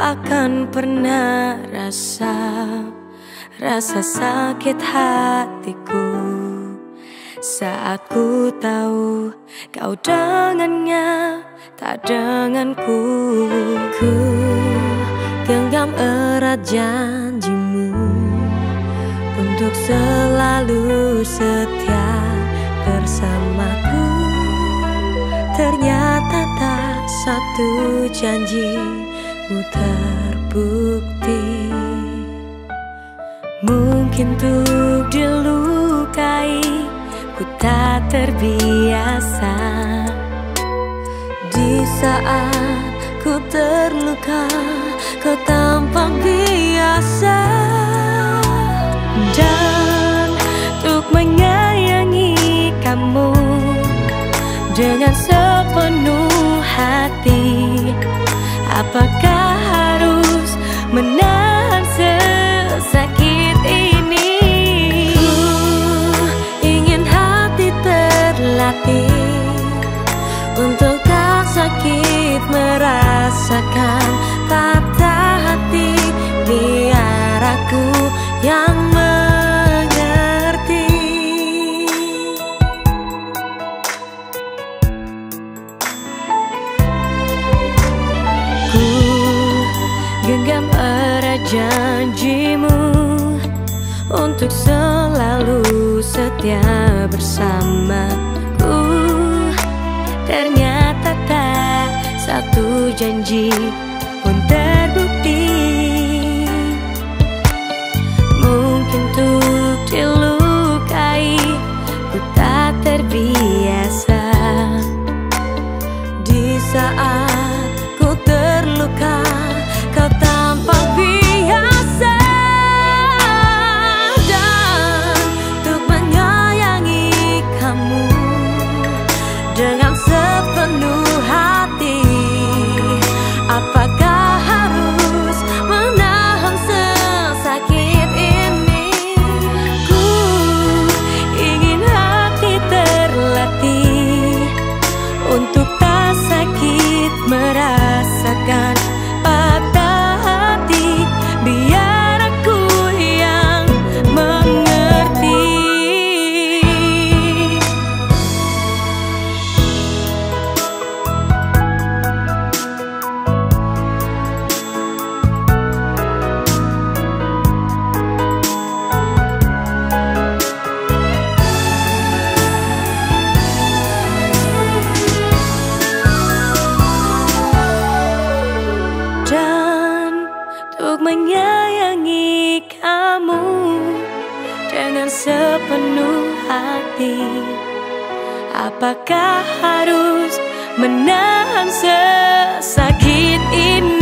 tak akan pernah rasa sakit hatiku saat ku tahu kau dengannya tak denganku. Ku genggam erat janjimu untuk selalu setia bersamaku. Ternyata tak satu janjimu terbukti. Mungkin untuk dilukai ku tak terbiasa. Di saat ku terluka kau tampak biasa. Dan untuk menyayangi kamu dengan sepenuh hati, apakah harus menahan sesakit ini? Ku ingin hati terlatih untuk tak sakit merasakan patah hati. Biar aku yang mengerti. Ku genggam erat janjimu untuk selalu setia bersamaku. Ternyata tak satu janji pun terbukti. Mungkin untuk dilukai ku tak terbiasa. Di saat ku terluka kau tampak biasa. Dan untuk menyayangi kamu dengan sepenuh hati, apakah harus menahan sesakit ini? Ku ingin hati terlatih untuk tak sakit merasakan patah hati. Biar aku yang mengerti. Menyayangi kamu dengan sepenuh hati, apakah harus menahan sesakit ini?